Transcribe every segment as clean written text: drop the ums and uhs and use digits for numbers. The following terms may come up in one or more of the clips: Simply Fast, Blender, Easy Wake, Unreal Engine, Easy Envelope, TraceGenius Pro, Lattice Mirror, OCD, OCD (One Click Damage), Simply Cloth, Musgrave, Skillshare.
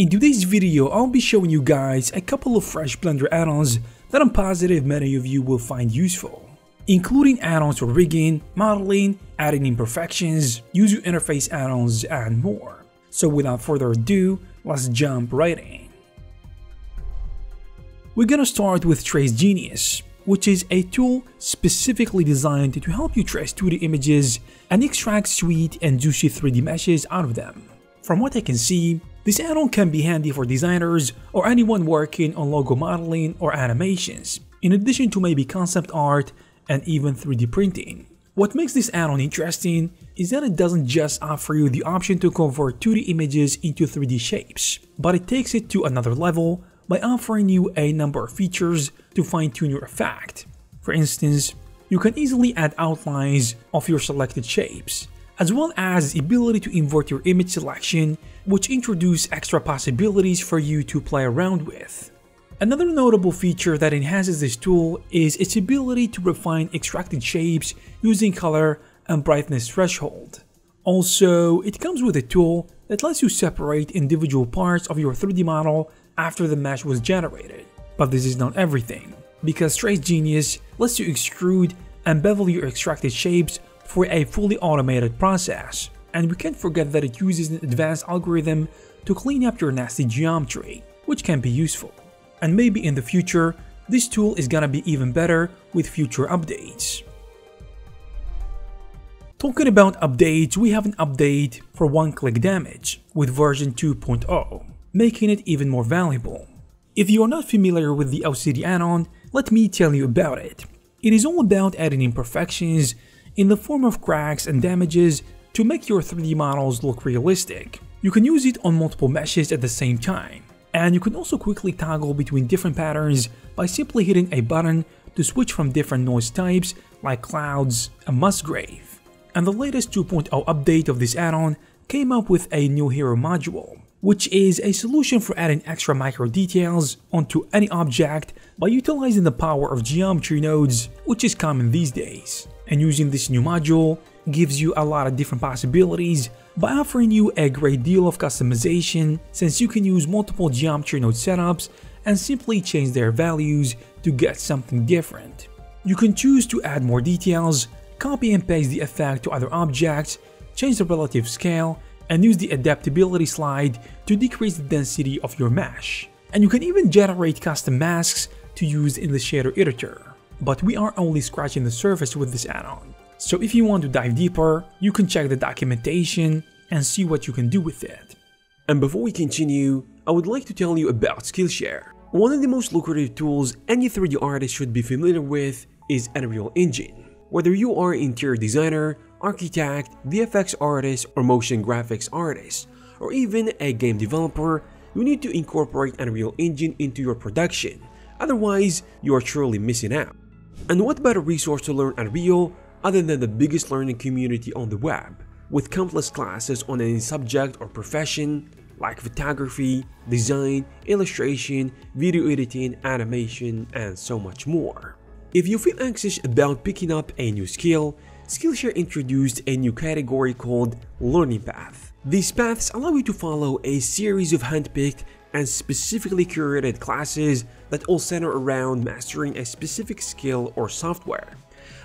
In today's video, I'll be showing you guys a couple of fresh Blender add-ons that I'm positive many of you will find useful, including add-ons for rigging, modeling, adding imperfections, user interface add-ons, and more. So without further ado, let's jump right in. We're gonna start with TraceGenius, which is a tool specifically designed to help you trace 2D images and extract sweet and juicy 3D meshes out of them. From what I can see, this add-on can be handy for designers or anyone working on logo modeling or animations, in addition to maybe concept art and even 3D printing. What makes this add-on interesting is that it doesn't just offer you the option to convert 2D images into 3D shapes, but it takes it to another level by offering you a number of features to fine-tune your effect. For instance, you can easily add outlines of your selected shapes, as well as the ability to invert your image selection, which introduce extra possibilities for you to play around with. Another notable feature that enhances this tool is its ability to refine extracted shapes using color and brightness threshold. Also, it comes with a tool that lets you separate individual parts of your 3D model after the mesh was generated. But this is not everything, because TraceGenius lets you extrude and bevel your extracted shapes for a fully automated process, and we can't forget that it uses an advanced algorithm to clean up your nasty geometry, which can be useful. And maybe in the future, this tool is gonna be even better with future updates. Talking about updates, we have an update for one-click damage with version 2.0, making it even more valuable. If you are not familiar with the OCD add-on, let me tell you about it. It is all about adding imperfections in the form of cracks and damages to make your 3D models look realistic. You can use it on multiple meshes at the same time, and you can also quickly toggle between different patterns by simply hitting a button to switch from different noise types like clouds and musgrave. And the latest 2.0 update of this add-on came up with a new hero module, which is a solution for adding extra micro details onto any object by utilizing the power of geometry nodes, which is common these days. And using this new module gives you a lot of different possibilities by offering you a great deal of customization, since you can use multiple geometry node setups and simply change their values to get something different. You can choose to add more details, copy and paste the effect to other objects, change the relative scale, and use the adaptability slide to decrease the density of your mesh. And you can even generate custom masks to use in the shader editor. But we are only scratching the surface with this add-on, so if you want to dive deeper, you can check the documentation and see what you can do with it. And before we continue, I would like to tell you about Skillshare. One of the most lucrative tools any 3D artist should be familiar with is Unreal Engine. Whether you are an interior designer, architect, VFX artist, or motion graphics artist, or even a game developer, you need to incorporate Unreal Engine into your production, otherwise you are surely missing out. And what better resource to learn Unreal other than the biggest learning community on the web, with countless classes on any subject or profession like photography, design, illustration, video editing, animation, and so much more. If you feel anxious about picking up a new skill, Skillshare introduced a new category called Learning Path. These paths allow you to follow a series of handpicked and specifically curated classes that all center around mastering a specific skill or software,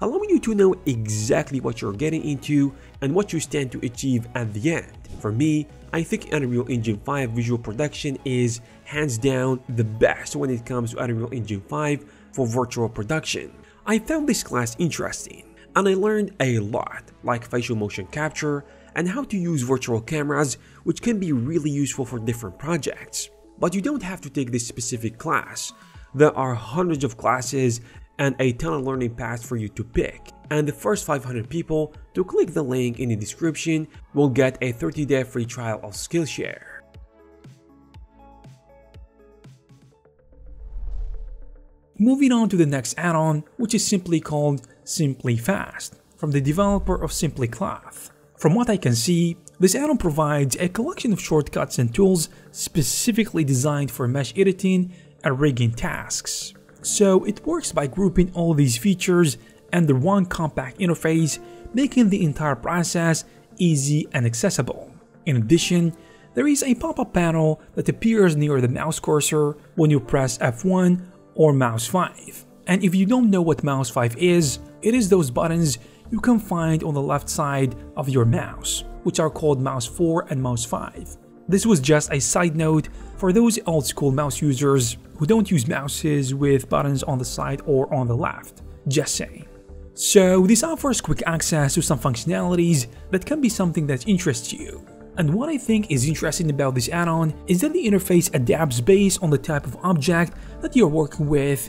allowing you to know exactly what you're getting into and what you stand to achieve at the end. For me, I think Unreal Engine 5 visual production is hands down the best when it comes to Unreal Engine 5 for virtual production. I found this class interesting, and I learned a lot, like facial motion capture and how to use virtual cameras, which can be really useful for different projects. But you don't have to take this specific class. There are hundreds of classes and a ton of learning paths for you to pick, and the first 500 people to click the link in the description will get a 30-day free trial of Skillshare. Moving on to the next add-on, which is simply called Simply Fast, from the developer of Simply Cloth. From what I can see, this add-on provides a collection of shortcuts and tools specifically designed for mesh editing and rigging tasks. So it works by grouping all these features under one compact interface, making the entire process easy and accessible. In addition, there is a pop-up panel that appears near the mouse cursor when you press F1 or mouse 5. And if you don't know what mouse 5 is, it is those buttons you can find on the left side of your mouse, which are called mouse 4 and mouse 5. This was just a side note for those old school mouse users who don't use mouses with buttons on the side or on the left, just saying. So this offers quick access to some functionalities that can be something that interests you. And what I think is interesting about this add-on is that the interface adapts based on the type of object that you're working with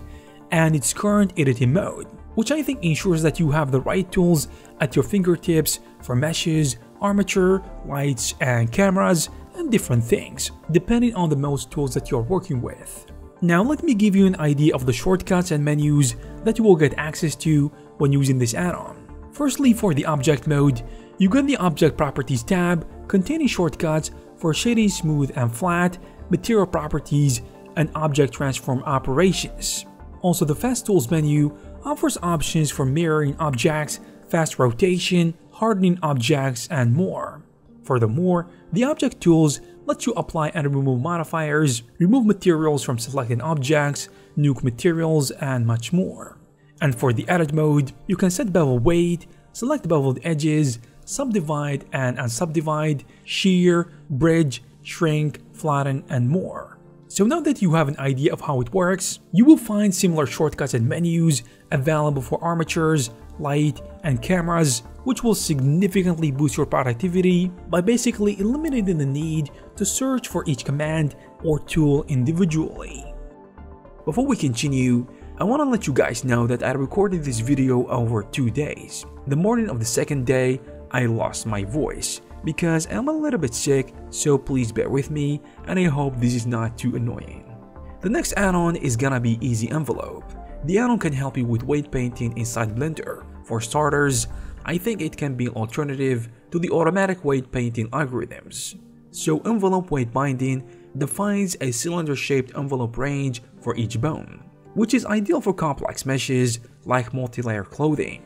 and its current editing mode, which I think ensures that you have the right tools at your fingertips for meshes, armature, lights and cameras and different things, depending on the most tools that you're working with. Now let me give you an idea of the shortcuts and menus that you will get access to when using this add-on. Firstly, for the object mode, you get the object properties tab containing shortcuts for shading smooth and flat, material properties, and object transform operations. Also, the fast tools menu offers options for mirroring objects, fast rotation, hardening objects, and more. Furthermore, the object tools lets you apply and remove modifiers, remove materials from selected objects, nuke materials, and much more. And for the edit mode, you can set bevel weight, select beveled edges, subdivide and unsubdivide, shear, bridge, shrink, flatten, and more. So now that you have an idea of how it works, you will find similar shortcuts and menus available for armatures, light, and cameras, which will significantly boost your productivity by basically eliminating the need to search for each command or tool individually. Before we continue, I want to let you guys know that I recorded this video over 2 days. The morning of the second day, I lost my voice because I'm a little bit sick, so please bear with me and I hope this is not too annoying. The next add-on is gonna be Easy Envelope. The add-on can help you with weight painting inside Blender. For starters, I think it can be an alternative to the automatic weight painting algorithms. So envelope weight binding defines a cylinder-shaped envelope range for each bone, which is ideal for complex meshes like multi-layer clothing.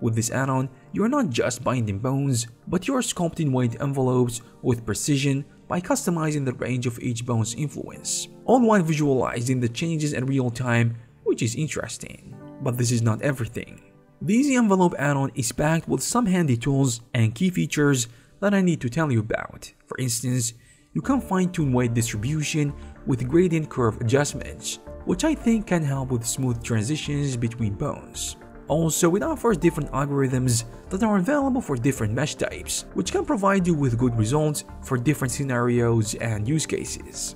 With this add-on, you are not just binding bones, but you are sculpting weight envelopes with precision by customizing the range of each bone's influence, all while visualizing the changes in real time, which is interesting. But this is not everything. The Easy Envelope add-on is packed with some handy tools and key features that I need to tell you about. For instance, you can fine-tune weight distribution with gradient curve adjustments, which I think can help with smooth transitions between bones. Also, it offers different algorithms that are available for different mesh types, which can provide you with good results for different scenarios and use cases.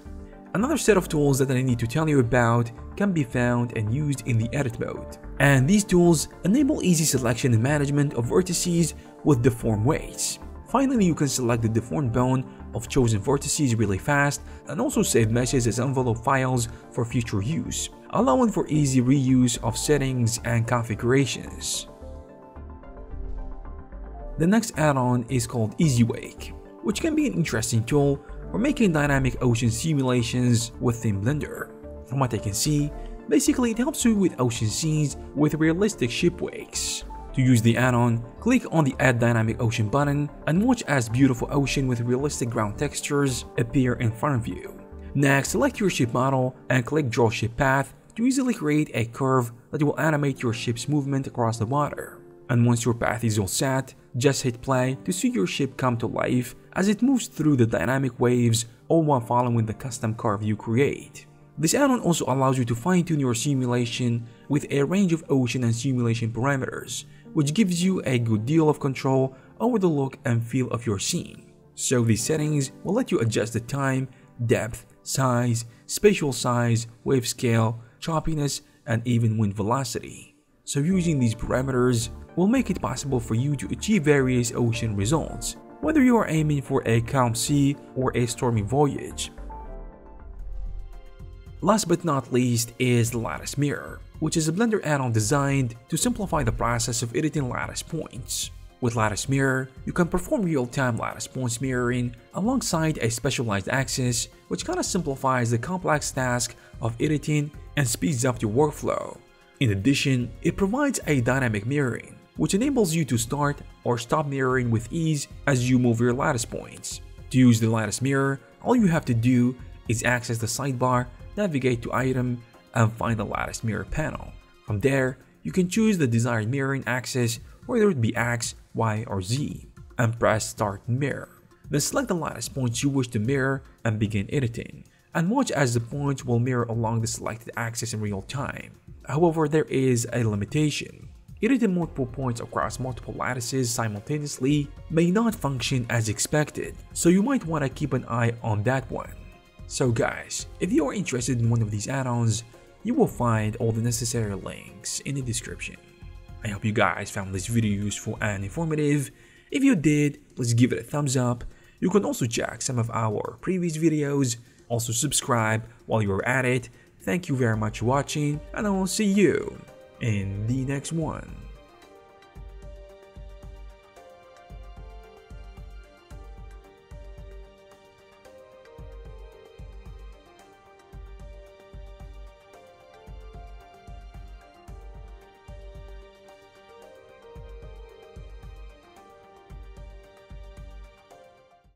Another set of tools that I need to tell you about can be found and used in the edit mode, and these tools enable easy selection and management of vertices with deformed weights. Finally, you can select the deformed bone of chosen vertices really fast and also save meshes as envelope files for future use, allowing for easy reuse of settings and configurations. The next add-on is called Easy Wake, which can be an interesting tool for making dynamic ocean simulations within Blender. From what I can see, basically it helps you with ocean scenes with realistic ship wakes. To use the add-on, click on the Add Dynamic Ocean button and watch as beautiful ocean with realistic ground textures appear in front of you. Next, select your ship model and click Draw Ship Path to easily create a curve that will animate your ship's movement across the water. And once your path is all set, just hit play to see your ship come to life as it moves through the dynamic waves, all while following the custom curve you create. This add-on also allows you to fine-tune your simulation with a range of ocean and simulation parameters, which gives you a good deal of control over the look and feel of your scene. So these settings will let you adjust the time, depth, size, spatial size, wave scale, choppiness, and even wind velocity. So using these parameters will make it possible for you to achieve various ocean results, whether you are aiming for a calm sea or a stormy voyage. Last but not least is the Lattice Mirror, which is a Blender add-on designed to simplify the process of editing lattice points. With Lattice Mirror, you can perform real-time lattice points mirroring alongside a specialized axis, which kinda simplifies the complex task of editing and speeds up your workflow. In addition, it provides a dynamic mirroring, which enables you to start or stop mirroring with ease as you move your lattice points. To use the Lattice Mirror, all you have to do is access the sidebar, navigate to Item, and find the Lattice Mirror panel. From there, you can choose the desired mirroring axis, whether it be X, Y, or Z, and press Start Mirror. Then select the lattice points you wish to mirror and begin editing, and watch as the points will mirror along the selected axis in real time. However, there is a limitation. Editing multiple points across multiple lattices simultaneously may not function as expected, so you might want to keep an eye on that one. So guys, if you are interested in one of these add-ons, you will find all the necessary links in the description. I hope you guys found this video useful and informative. If you did, please give it a thumbs up. You can also check some of our previous videos. Also subscribe while you are at it. Thank you very much for watching, and I will see you in the next one.